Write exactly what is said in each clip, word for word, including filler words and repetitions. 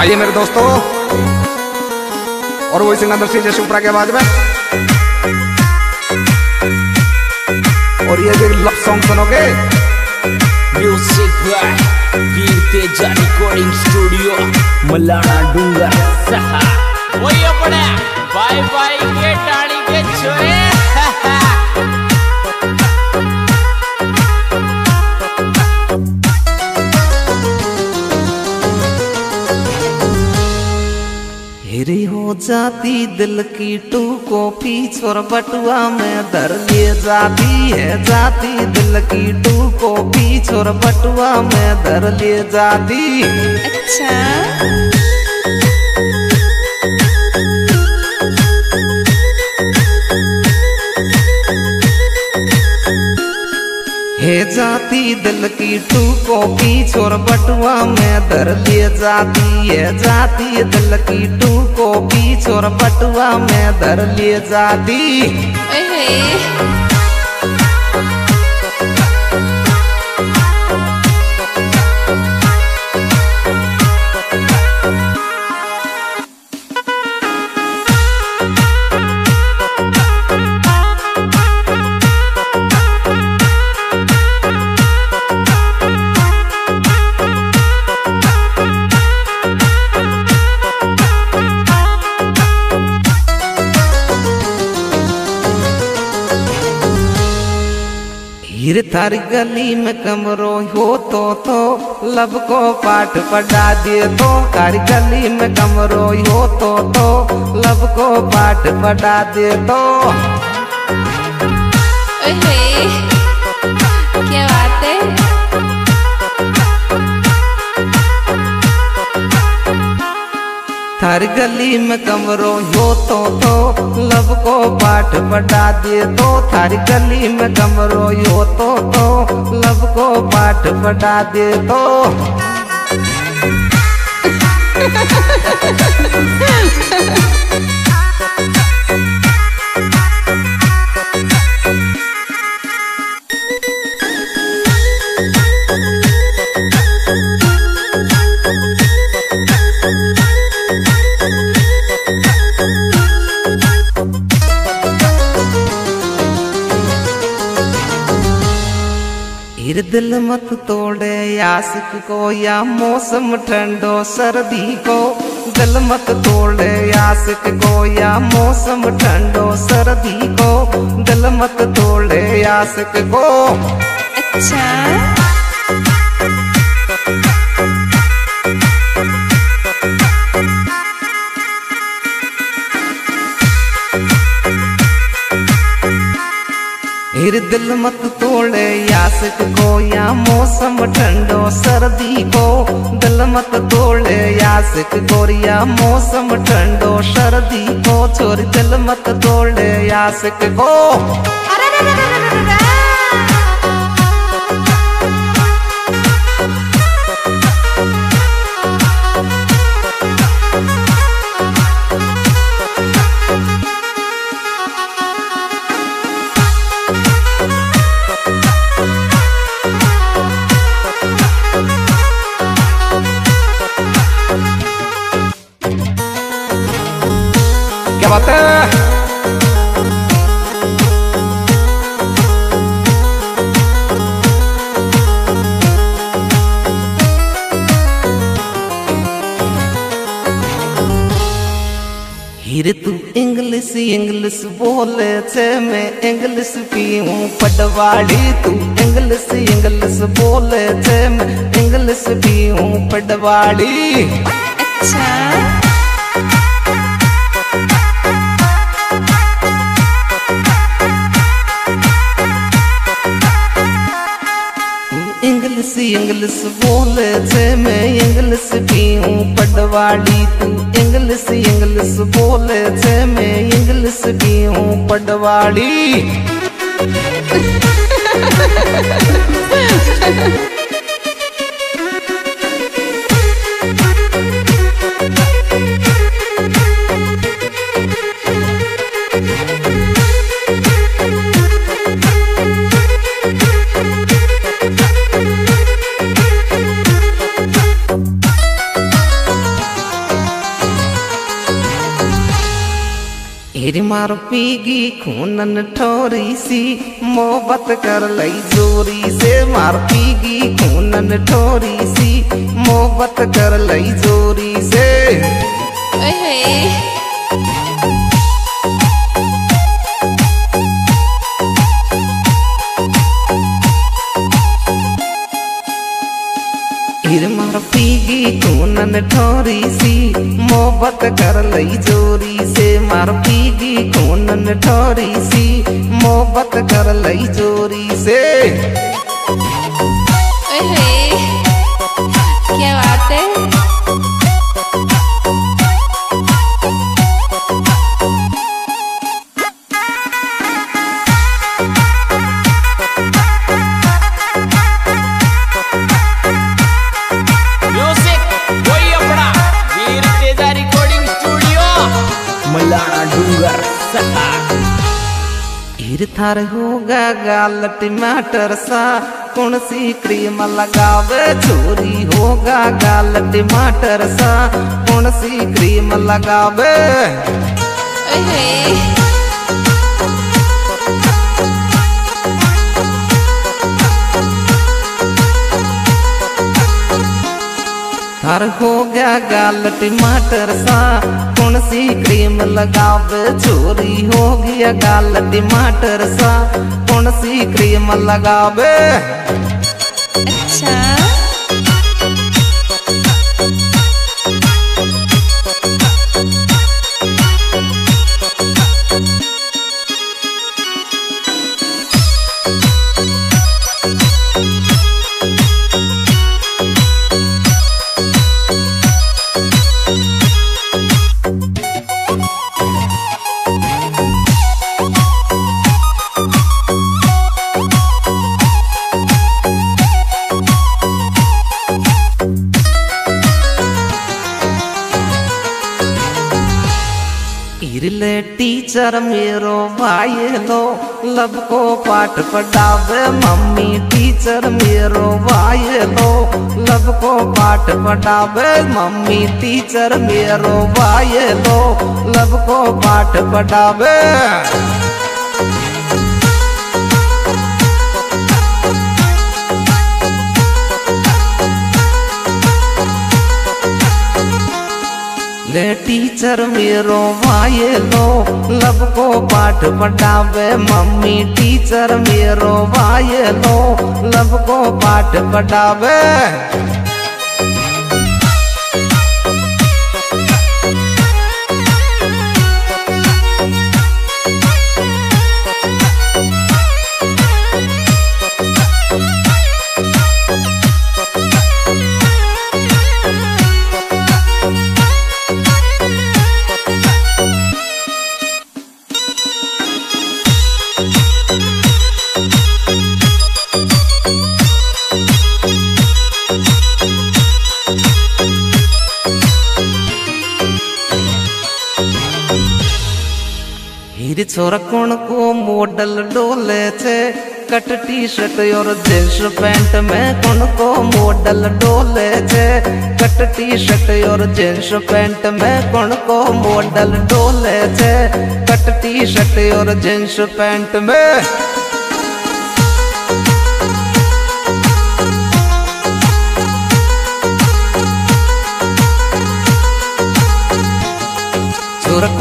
आइए मेरे दोस्तों, और वही सिंगर सी जैसे ऊपर के आवाज में। और ये जो लव सॉन्ग सुनोगे रिकॉर्डिंग स्टूडियो मलाना डूंगर सहा वही अपने बाय बाय के टाड़ी के छोरे हेरी हो जाती दिल की टू कॉपी छोर बटुआ में धर लिए जाती है जाती दिल की टू कॉपी छोर बटुआ में धर लिए जाती। अच्छा हे जाती दिल की टू कॉपी छोर बटुआ में धर लिए जाती है जाती दिल की टू कॉपी छोर बटुआ में धर लिए जाती। हीर थारी गली में कमरो हो तो तो लब को पाठ पढ़ा दिए तो थारी गली में कमरो हो तो तो लब को पाठ पढ़ा दिए तो। क्या बात है हर गली में कमरो हो तो तो लब को पाठ पढ़ा दे तो थारी गली में कमरो हो तो तो लब को पाठ पढ़ा दे तो। दिल मत तोड़े आशिक को या मौसम ठंडो सर्दी को दिल मत तोड़े आशिक को या मौसम ठंडो सर्दी को दिल मत तोड़े आशिक को। अच्छा हीर दिल मत तोड़े यासिक को या मौसम ठंडो सर्दी को दिल मत तोड़े यासिक को या मौसम ठंडो सर्दी को छोरी दिल मत तोड़े यासिक को। अरे रे रे रे रे रे। क्या बात है हीर तू इंग्लिश इंग्लिश बोले छे मैं इंग्लिश पीऊं पटवाड़ी तू इंग्लिश इंग्लिश बोले छे मैं इंग्लिश पीऊं पटवाड़ी। अच्छा इंग्लिश बोले छे मैं इंग्लिश पीऊं पटवाड़ी तू इंग्लिश इंग्लिश बोले छे मैं इंग्लिश पीऊं पटवाड़ी। मार पीगी खूनन ठोरी सी मोहब्बत कर लई जोरी से। मार पीगी खूनन ठोरी सी मोहब्बत कर लई जोरी से। मार पीगी खूनन ठोरी सी मोहब्बत कर लई जोरी से। मार पीगी खूनन ठोरी सी मोहब्बत कर लई जोरी से। क्या बात है। थार होगा गाल टमाटर सा कौन सी क्रीम लगावे चोरी होगा गाल टमाटर सा कौन सी क्रीम लगावे। थार होगा गाल टमाटर सा कौन सी क्रीम लगावे चोरी हो गया गाल टमाटर सा कौन सी क्रीम लगावे। अच्छा टीचर मेरो भाई लो लब को पाठ पढ़ावे मम्मी। टीचर मेरो भाई लो लब को पाठ पढ़ावे मम्मी। टीचर मेरो भाई लो लब को पाठ पढ़ावे। टीचर मेरो भाई लो लब को पाठ पढ़ावे मम्मी। टीचर मेरो भाई लो लब को पाठ पढ़ावे। छोरा कौन को मॉडल डोले छे कट टी शर्ट और जींस पैंट में। कौन को मॉडल डोले छे कट टी शर्ट और जींस पैंट में। कौन को मॉडल डोले छे कट टी शर्ट और जींस पैंट में।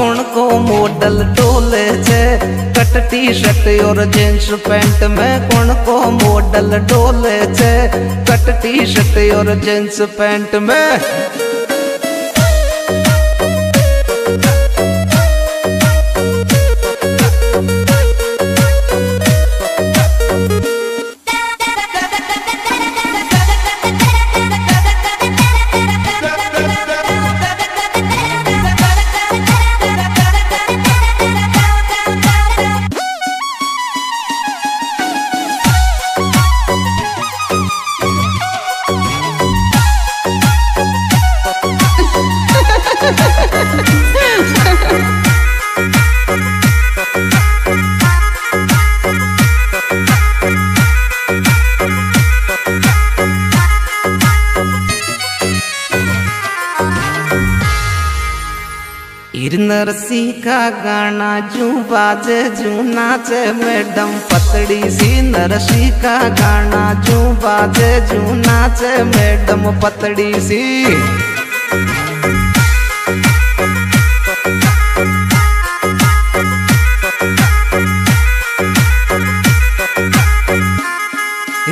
कौन को मॉडल डोले छे कट टी शर्ट और जींस पैंट में। कौन को मॉडल डोले छे कट टी शर्ट और जींस पैंट में। नरसी का गाना जू बाजे जू नाचे मैडम पतड़ी सी नरसी का गाना जू बाजे जू नाचे मैडम पतड़ी सी।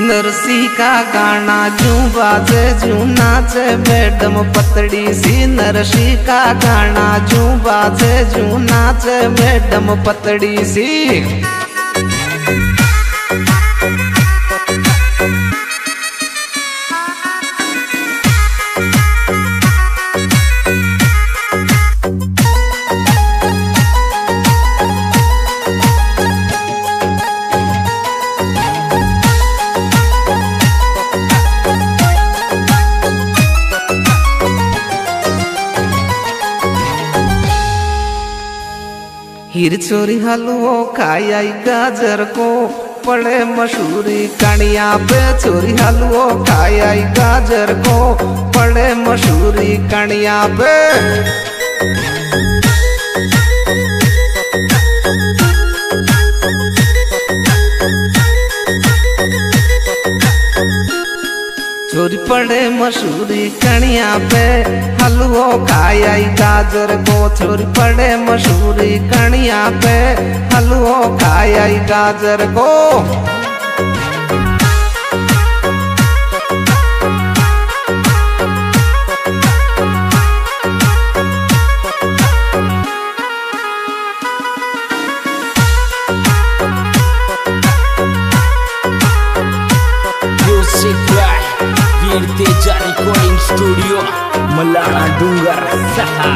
नरसी का गाना जू बाजे जू नाचे मैडम पतड़ी सी नरसी का गाना जू बाजे जू नाचे मैडम पतड़ी सी। हीर चोरी हलवो खाया गाजर को पड़े मशहूरी कणिया पे चोरी हलवो खाया गाजर को पड़े मशहूरी कणिया पे। चोरी पड़े मशहूरी कणिया पे हलवो खाया गाजर को चोरी पड़े मशहूरी कणिया पे हलवो खाया गाजर को। तेजा रिकॉर्डिंग स्टूडियो मलाना डूंगर सहा।